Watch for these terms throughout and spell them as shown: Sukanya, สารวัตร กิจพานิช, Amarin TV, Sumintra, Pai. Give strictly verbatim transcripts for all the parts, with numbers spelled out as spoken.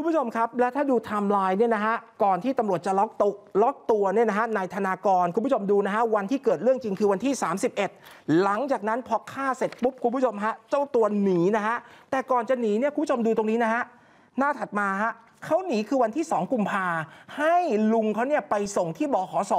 คุณผู้ชมครับและถ้าดูไทม์ไลน์เนี่ยนะฮะก่อนที่ตำรวจจะล็อกตัวล็อกตัวเนี่ยนะฮะนายธนากรคุณผู้ชมดูนะฮะวันที่เกิดเรื่องจริงคือวันที่สามสิบเอ็ดหลังจากนั้นพอฆ่าเสร็จปุ๊บคุณผู้ชมฮะเจ้าตัวหนีนะฮะแต่ก่อนจะหนีเนี่ยคุณผู้ชมดูตรงนี้นะฮะหน้าถัดมาฮะเขาหนีคือวันที่สองกุมภาให้ลุงเขาเนี่ยไปส่งที่บขส.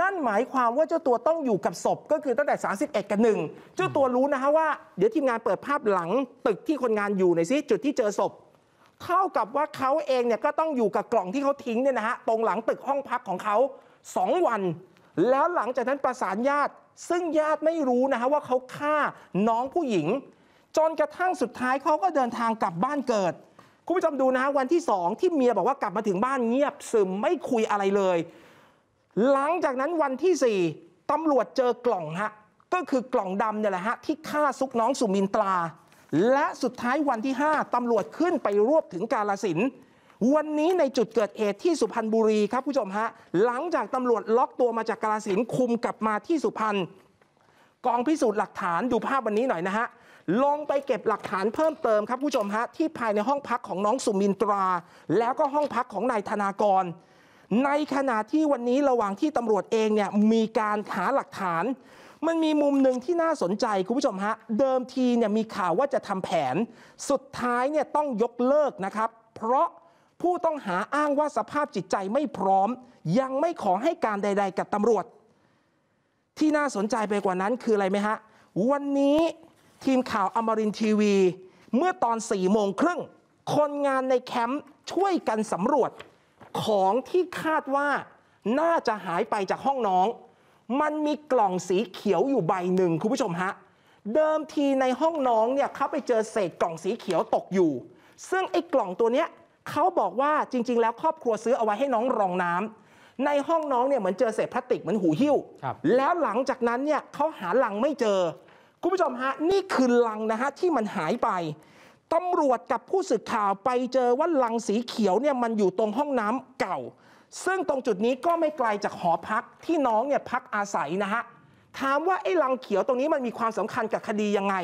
นั่นหมายความว่าเจ้าตัวต้องอยู่กับศพก็คือตั้งแต่สามสิบเอ็ดกับหนึ่งเจ้าตัวรู้นะฮะว่าเดี๋ยวทีมงานเปิดภาพหลังตึกที่คนงานอยู่ในซิจุดที่เจอศพเท่ากับว่าเขาเองเนี่ยก็ต้องอยู่กับกล่องที่เขาทิ้งเนี่ยนะฮะตรงหลังตึกห้องพักของเขาสองวันแล้วหลังจากนั้นประสานญาติซึ่งญาติไม่รู้นะฮะว่าเขาฆ่าน้องผู้หญิงจนกระทั่งสุดท้ายเขาก็เดินทางกลับบ้านเกิดคุณผู้ชมดูนะฮะวันที่สองที่เมียบอกว่ากลับมาถึงบ้านเงียบซึมไม่คุยอะไรเลยหลังจากนั้นวันที่สี่ตำรวจเจอกล่องฮะก็คือกล่องดำเนี่ยแหละฮะที่ฆ่าซุกน้องสุมินตราและสุดท้ายวันที่ห้าตำรวจขึ้นไปรวบถึงกาฬสินธุ์วันนี้ในจุดเกิดเหตุที่สุพรรณบุรีครับผู้ชมฮะหลังจากตำรวจล็อกตัวมาจากกาฬสินธุ์คุมกลับมาที่สุพรรณกองพิสูจน์หลักฐานดูภาพวันนี้หน่อยนะฮะลงไปเก็บหลักฐานเพิ่มเติมครับผู้ชมฮะที่ภายในห้องพักของน้องสุมินตราแล้วก็ห้องพักของนายธนากรในขณะที่วันนี้ระหว่างที่ตำรวจเองเนี่ยมีการหาหลักฐานมันมีมุมหนึ่งที่น่าสนใจคุณผู้ชมฮะเดิมทีเนี่ยมีข่าวว่าจะทำแผนสุดท้ายเนี่ยต้องยกเลิกนะครับเพราะผู้ต้องหาอ้างว่าสภาพจิตใจไม่พร้อมยังไม่ขอให้การใดๆกับตำรวจที่น่าสนใจไปกว่านั้นคืออะไรไหมฮะวันนี้ทีมข่าวอมรินทร์ทีวีเมื่อตอนสี่โมงครึ่งคนงานในแคมป์ช่วยกันสำรวจของที่คาดว่าน่าจะหายไปจากห้องน้องมันมีกล่องสีเขียวอยู่ใบหนึ่งคุณผู้ชมฮะเดิมทีในห้องน้องเนี่ยเขาไปเจอเศษกล่องสีเขียวตกอยู่ซึ่งไอ้กล่องตัวเนี้ยเขาบอกว่าจริงๆแล้วครอบครัวซื้อเอาไว้ให้น้องรองน้ำในห้องน้องเนี่ยเหมือนเจอเศษพลาสติกเหมือนหูหิ้วแล้วหลังจากนั้นเนี่ยเขาหาลังไม่เจอคุณผู้ชมฮะนี่คือลังนะฮะที่มันหายไปตำรวจกับผู้สื่อข่าวไปเจอว่าลังสีเขียวเนี่ยมันอยู่ตรงห้องน้ำเก่าซึ่งตรงจุดนี้ก็ไม่ไกลจากหอพักที่น้องเนี่ยพักอาศัยนะฮะถามว่าไอ้ลังเขียวตรงนี้มันมีความสำคัญกับคดียังไง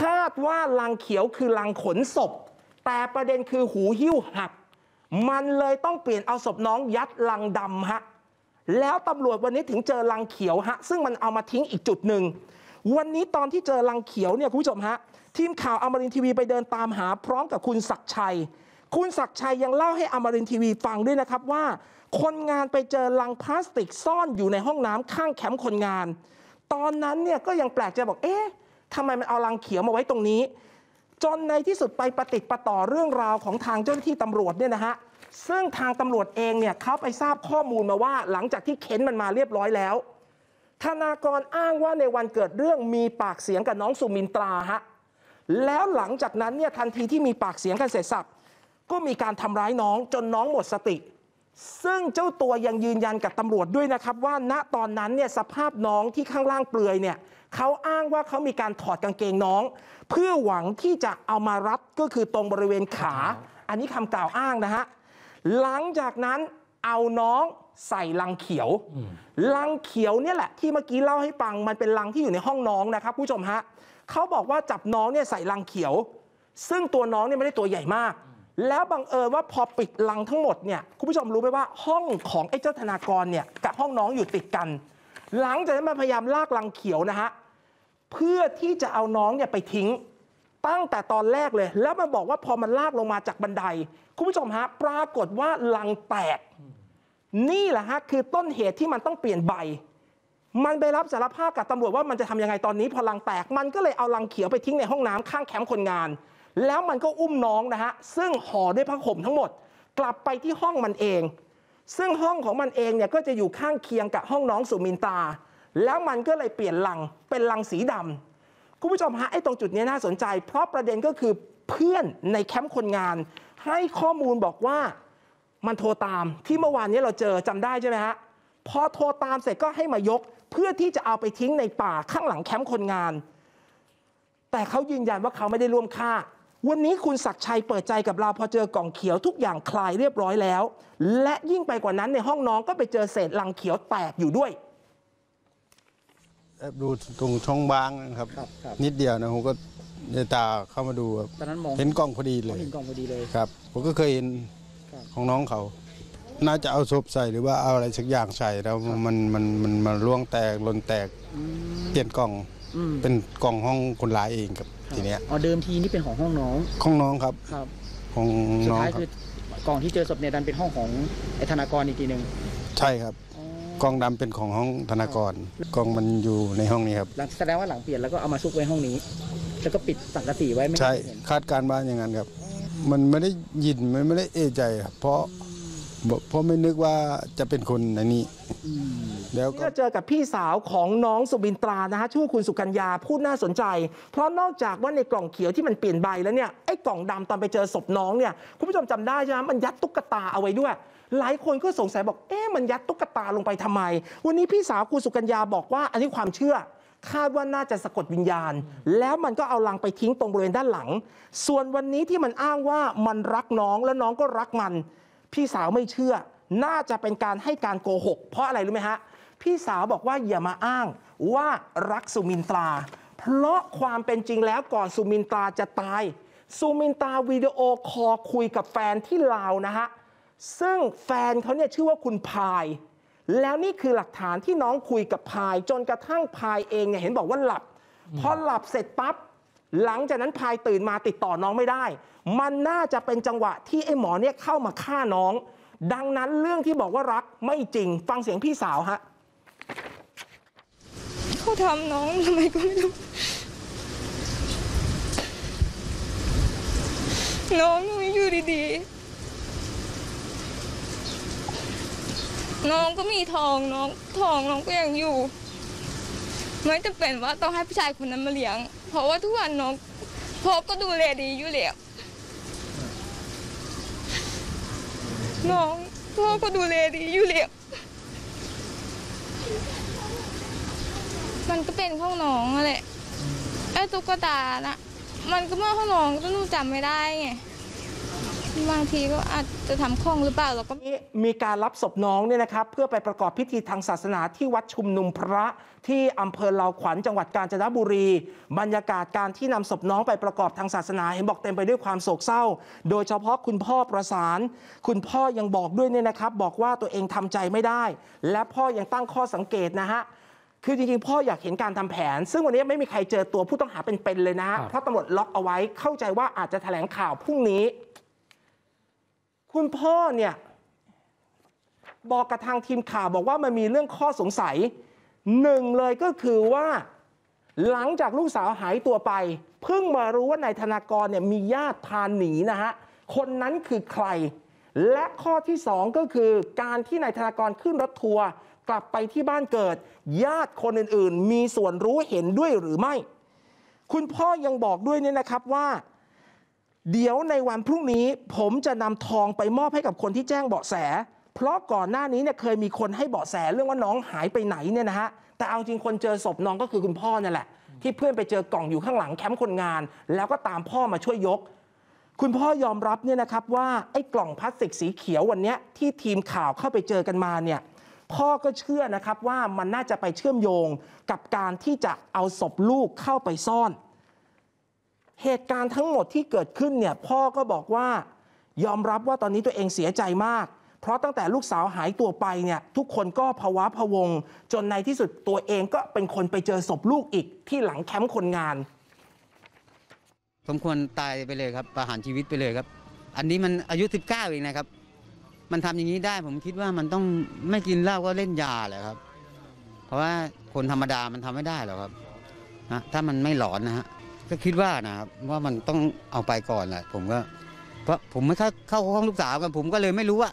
คาดว่าลังเขียวคือลังขนศพแต่ประเด็นคือหูหิ้วหักมันเลยต้องเปลี่ยนเอาศพน้องยัดลังดำฮะแล้วตำรวจวันนี้ถึงเจอลังเขียวฮะซึ่งมันเอามาทิ้งอีกจุดหนึ่งวันนี้ตอนที่เจอลังเขียวเนี่ยคุณผู้ชมฮะทีมข่าวอมรินทร์ทีวีไปเดินตามหาพร้อมกับคุณศักดิ์ชัยคุณศักดิ์ชัยยังเล่าให้อมรินทร์ทีวีฟังด้วยนะครับว่าคนงานไปเจอลังพลาสติกซ่อนอยู่ในห้องน้ำข้างแคมป์คนงานตอนนั้นเนี่ยก็ยังแปลกใจบอกเอ๊ะทำไมมันเอาลังเขียวมาไว้ตรงนี้จนในที่สุดไปปะติดปะต่อเรื่องราวของทางเจ้าหน้าที่ตำรวจเนี่ยนะฮะซึ่งทางตำรวจเองเนี่ยเขาไปทราบข้อมูลมาว่าหลังจากที่เค้นมันมาเรียบร้อยแล้วธนากรอ้างว่าในวันเกิดเรื่องมีปากเสียงกับน้องสุมินตราฮะแล้วหลังจากนั้นเนี่ยทันทีที่มีปากเสียงกันเสร็จสับก็มีการทำร้ายน้องจนน้องหมดสติซึ่งเจ้าตัวยังยืนยันกับตำรวจด้วยนะครับว่าณตอนนั้นเนี่ยสภาพน้องที่ข้างล่างเปลือยเนี่ยเขาอ้างว่าเขามีการถอดกางเกงน้องเพื่อหวังที่จะเอามารัดก็คือตรงบริเวณขาอันนี้คำกล่าวอ้างนะฮะหลังจากนั้นเอาน้องใส่ลังเขียวลังเขียวเนี่ยแหละที่เมื่อกี้เล่าให้ฟังมันเป็นลังที่อยู่ในห้องน้องนะครับผู้ชมฮะเขาบอกว่าจับน้องเนี่ยใส่ลังเขียวซึ่งตัวน้องเนี่ยไม่ได้ตัวใหญ่มากแล้วบังเอิญว่าพอปิดลังทั้งหมดเนี่ยคุณผู้ชมรู้ไหมว่าห้องของไอ้เจ้าธนากรเนี่ยกับห้องน้องอยู่ติดกันหลังจากนั้นมันพยายามลากลังเขียวนะฮะเพื่อที่จะเอาน้องเนี่ยไปทิ้งตั้งแต่ตอนแรกเลยแล้วมันบอกว่าพอมันลากลงมาจากบันไดคุณผู้ชมฮะปรากฏว่าลังแตกนี่แหละฮะคือต้นเหตุที่มันต้องเปลี่ยนใบมันไปรับสารภาพกับตำรวจว่ามันจะทำยังไงตอนนี้พอลังแตกมันก็เลยเอาลังเขียวไปทิ้งในห้องน้ำข้างแคมป์คนงานแล้วมันก็อุ้มน้องนะฮะซึ่งห่อด้วยผ้าห่มทั้งหมดกลับไปที่ห้องมันเองซึ่งห้องของมันเองเนี่ยก็จะอยู่ข้างเคียงกับห้องน้องสุมินตราแล้วมันก็เลยเปลี่ยนลังเป็นลังสีดำคุณผู้ชมฮะไอ้ตรงจุดนี้น่าสนใจเพราะประเด็นก็คือเพื่อนในแคมป์คนงานให้ข้อมูลบอกว่ามันโทรตามที่เมื่อวานนี้เราเจอจำได้ใช่ไหมฮะพอโทรตามเสร็จก็ให้มายกเพื่อที่จะเอาไปทิ้งในป่าข้างหลังแคมป์คนงานแต่เขายืนยันว่าเขาไม่ได้ร่วมฆ่าวันนี้คุณศักดิ์ชัยเปิดใจกับเราพอเจอกล่องเขียวทุกอย่างคลายเรียบร้อยแล้วและยิ่งไปกว่านั้นในห้องน้องก็ไปเจอเศษลังเขียวแตกอยู่ด้วยดูตรงช่องบางนะครับนิดเดียวนะผมก็ ในตาเข้ามาดูครับตอนนั้นมองเห็นกล้องพอดีเลยเห็นกล้องพอดีเลยครับผมก็เคยเห็นของน้องเขาน่าจะเอาศพใส่หรือว่าเอาอะไรสักอย่างใส่แล้วมันมันมันมันล่วงแตกลนแตกเปลี่ยนกล่องเป็นกล่องห้องคนร้ายเองครับทีเนี้ยอ๋อเดิมทีนี่เป็นของห้องน้องของน้องครับครับของน้องครับคือกล่องที่เจอศพเนี่ยดันเป็นห้องของไอ้ธนากรอีกทีหนึ่งใช่ครับกล่องดำเป็นของห้องธนากรกล่องมันอยู่ในห้องนี้ครับแสดงว่าหลังเปลี่ยนแล้วก็เอามาซุกไว้ห้องนี้แล้วก็ปิดสังกะสีไว้ไม่ใช่คาดการณ์ว่าอย่างนั้นครับมันไม่ได้ยินมันไม่ได้เอะใจครับเพราะเพราะไม่นึกว่าจะเป็นคนในนี้แล้วก็เจอกับพี่สาวของน้องสุบินตรานะฮะชื่อคุณสุกัญญาพูดน่าสนใจเพราะนอกจากว่าในกล่องเขียวที่มันเปลี่ยนใบแล้วเนี่ยไอ้กล่องดำตอนไปเจอศพน้องเนี่ยคุณผู้ชมจำได้ใช่ไหมมันยัดตุ๊กตาเอาไว้ด้วยหลายคนก็สงสัยบอกเอ๊ะมันยัดตุ๊กตาลงไปทำไมวันนี้พี่สาวคุณสุกัญญาบอกว่าอันนี้ความเชื่อคาดว่าน่าจะสะกดวิญญาณแล้วมันก็เอาลังไปทิ้งตรงบริเวณด้านหลังส่วนวันนี้ที่มันอ้างว่ามันรักน้องและน้องก็รักมันพี่สาวไม่เชื่อน่าจะเป็นการให้การโกหกเพราะอะไรรู้ไหมฮะพี่สาวบอกว่าอย่ามาอ้างว่ารักสุมินตราเพราะความเป็นจริงแล้วก่อนสุมินตราจะตายสุมินตราวิดีโอคอลคุยกับแฟนที่ลาวนะฮะซึ่งแฟนเขาเนี่ยชื่อว่าคุณพายแล้วนี่คือหลักฐานที่น้องคุยกับพายจนกระทั่งพายเองเนี่ยเห็นบอกว่าหลับพอหลับเสร็จปั๊บหลังจากนั้นพายตื่นมาติดต่อน้องไม่ได้มันน่าจะเป็นจังหวะที่ไอ้หมอเนี่ยเข้ามาฆ่าน้องดังนั้นเรื่องที่บอกว่ารักไม่จริงฟังเสียงพี่สาวฮะเขาทำน้องทำไมก็ไม่รู้น้องไม่อยู่ดีๆน้องก็มีทองน้องทองน้องก็ยังอยู่ไม่จำเป็นว่าต้องให้ผู้ชายคนนั้นมาเลี้ยงเพราะว่าทุกวันน้องพ่อก็ดูแลดีอยู่แล้วน้องพ่อก็ดูแลดีอยู่แล้วมันก็เป็นข้าวน้องนั่นแหละไอ้ตุ๊กตานะมันก็เมื่อข้าวน้องก็ต้องจำไม่ได้ไงบางทีก็อาจจะทำข้องหรือเปล่าเราก็มีการรับศพน้องเนี่ยนะครับเพื่อไปประกอบพิธีทางศาสนาที่วัดชุมนุมพระที่อำเภอเหล่าขวัญจังหวัดกาญจนบุรีบรรยากาศการที่นำศพน้องไปประกอบทางศาสนาเห็นบอกเต็มไปด้วยความโศกเศร้าโดยเฉพาะคุณพ่อประสานคุณพ่อยังบอกด้วยเนี่ยนะครับบอกว่าตัวเองทำใจไม่ได้และพ่อยังตั้งข้อสังเกตนะฮะคือจริงๆพ่ออยากเห็นการทำแผนซึ่งวันนี้ไม่มีใครเจอตัวผู้ต้องหาเป็นๆเลยนะเพราะตำรวจล็อกเอาไว้เข้าใจว่าอาจจะแถลงข่าวพรุ่งนี้คุณพ่อเนี่ยบอกกับทางทีมข่าวบอกว่ามันมีเรื่องข้อสงสัยหนึ่งเลยก็คือว่าหลังจากลูกสาวหายตัวไปเพิ่งมารู้ว่านายธนากรเนี่ยมีญาติพาหนีนะฮะคนนั้นคือใครและข้อที่สองก็คือการที่นายธนากรขึ้นรถทัวร์กลับไปที่บ้านเกิดญาติคนอื่นๆมีส่วนรู้เห็นด้วยหรือไม่คุณพ่อยังบอกด้วยเนี่ยนะครับว่าเดี๋ยวในวันพรุ่งนี้ผมจะนำทองไปมอบให้กับคนที่แจ้งเบาะแสเพราะก่อนหน้านี้เนี่ยเคยมีคนให้เบาะแสเรื่องว่าน้องหายไปไหนเนี่ยนะฮะแต่เอาจริงคนเจอศพน้องก็คือคุณพ่อนั่นแหละที่เพื่อนไปเจอกล่องอยู่ข้างหลังแคมป์คนงานแล้วก็ตามพ่อมาช่วยยกคุณพ่อยอมรับเนี่ยนะครับว่าไอ้กล่องพลาสติกสีเขียววันนี้ที่ทีมข่าวเข้าไปเจอกันมาเนี่ยพ่อก็เชื่อนะครับว่ามันน่าจะไปเชื่อมโยงกับการที่จะเอาศพลูกเข้าไปซ่อนเหตุการณ์ทั้งหมดที่เกิดขึ้นเนี่ยพ่อก็บอกว่ายอมรับว่าตอนนี้ตัวเองเสียใจมากเพราะตั้งแต่ลูกสาวหายตัวไปเนี่ยทุกคนก็ภาวะพะวงจนในที่สุดตัวเองก็เป็นคนไปเจอศพลูกอีกที่หลังแคมป์คนงานสมควรตายไปเลยครับประหารชีวิตไปเลยครับอันนี้มันอายุสิบเก้าเองนะครับมันทำอย่างนี้ได้ผมคิดว่ามันต้องไม่กินเหล้าก็เล่นยาแหละครับเพราะว่าคนธรรมดามันทำไม่ได้หรอกครับนะถ้ามันไม่หลอนนะฮะก็คิดว่านะครับว่ามันต้องเอาไปก่อนแหละผมก็เพราะผมไม่เข้าห้องลูกสาวกันผมก็เลยไม่รู้ว่า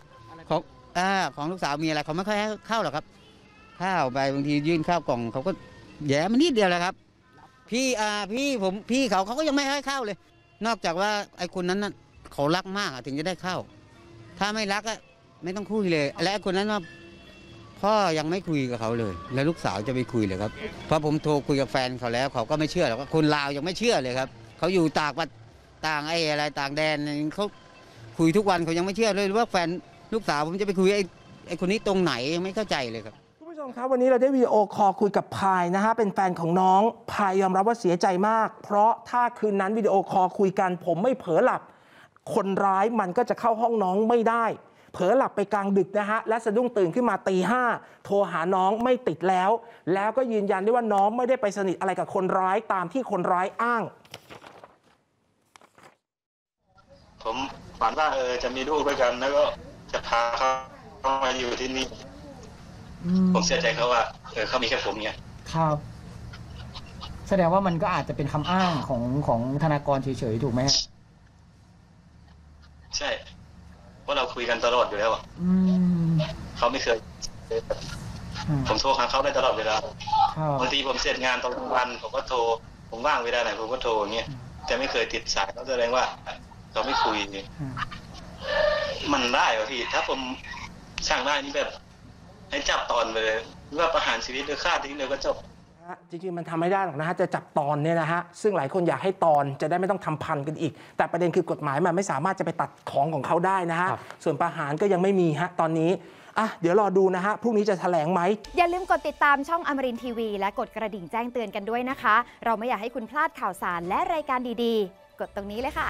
ของอ่าของลูกสาวมีอะไรเขาไม่ค่อยเข้าหรอกครับข้าวไปบางทียื่นข้าวกล่องเขาก็แย่มันนิดเดียวแหละครับพี่อ่าพี่ผมพี่เขาเขาก็ยังไม่ให้เข้าเลยนอกจากว่าไอ้คนนั้นน่ะเขารักมากถึงจะได้เข้าถ้าไม่รักก็ไม่ต้องคุยเลยและไอ้คนนั้นว่าพ่อยังไม่คุยกับเขาเลยแล้วลูกสาวจะไปคุยเลยครับเพราะผมโทรคุยกับแฟนเขาแล้วเขาก็ไม่เชื่อหรอกคนลาวยังไม่เชื่อเลยครับเขาอยู่ต่างประเทศต่างไอ้อะไรต่างแดนเขาคุยทุกวันเขายังไม่เชื่อเลยว่าแฟนลูกสาวผมจะไปคุยไอ้ไอ้คนนี้ตรงไหนไม่เข้าใจเลยครับคุณผู้ชม มครับวันนี้เราได้วีดีโอคอลคุยกับพายนะฮะเป็นแฟนของน้องพายยอมรับว่าเสียใจมากเพราะถ้าคืนนั้นวิดีโอคอลคุยกันผมไม่เผลอหลับคนร้ายมันก็จะเข้าห้องน้องไม่ได้เผลอหลับไปกลางดึกนะฮะและสะดุ้งตื่นขึ้นมาตีห้าโทรหาน้องไม่ติดแล้วแล้วก็ยืนยันได้ว่าน้องไม่ได้ไปสนิทอะไรกับคนร้ายตามที่คนร้ายอ้างผมฝันว่าเออจะมีลูกด้วยกันแล้วก็จะพาเขาเข้ามาอยู่ที่นี่ผมเสียใจเขาว่าเออเขามีแค่ผมเนี่ยครับแสดงว่ามันก็อาจจะเป็นคำอ้างของของธนากรเฉยๆถูกไหมฮะใช่เพราะเราคุยกันตลอดอยู่แล้วเขาไม่เคยผมโทรหาเขาได้ตลอดเวลาบางทีผมเสร็จงานตอนกลางวันผมก็โทรผมว่างเวลาไหนผมก็โทรอย่างเงี้ยแต่ไม่เคยติดสายเขาแสดงว่าเราไม่คุยนี่มันได้เหรอพี่ถ้าผมสร้างได้นี่แบบให้จับตอนไปเลยว่าประหารชีวิตหรือฆ่าทิ้งเลยก็จบจริงๆมันทำไม่ได้หรอกนะฮะจะจับตอนเนี่ยนะฮะซึ่งหลายคนอยากให้ตอนจะได้ไม่ต้องทำพันกันอีกแต่ประเด็นคือกฎหมายมันไม่สามารถจะไปตัดของของเขาได้นะฮะส่วนประหารก็ยังไม่มีฮะตอนนี้อ่ะเดี๋ยวรอดูนะฮะพรุ่งนี้จะแถลงไหมอย่าลืมกดติดตามช่องอมรินทร์ทีวีและกดกระดิ่งแจ้งเตือนกันด้วยนะคะเราไม่อยากให้คุณพลาดข่าวสารและรายการดีๆกดตรงนี้เลยค่ะ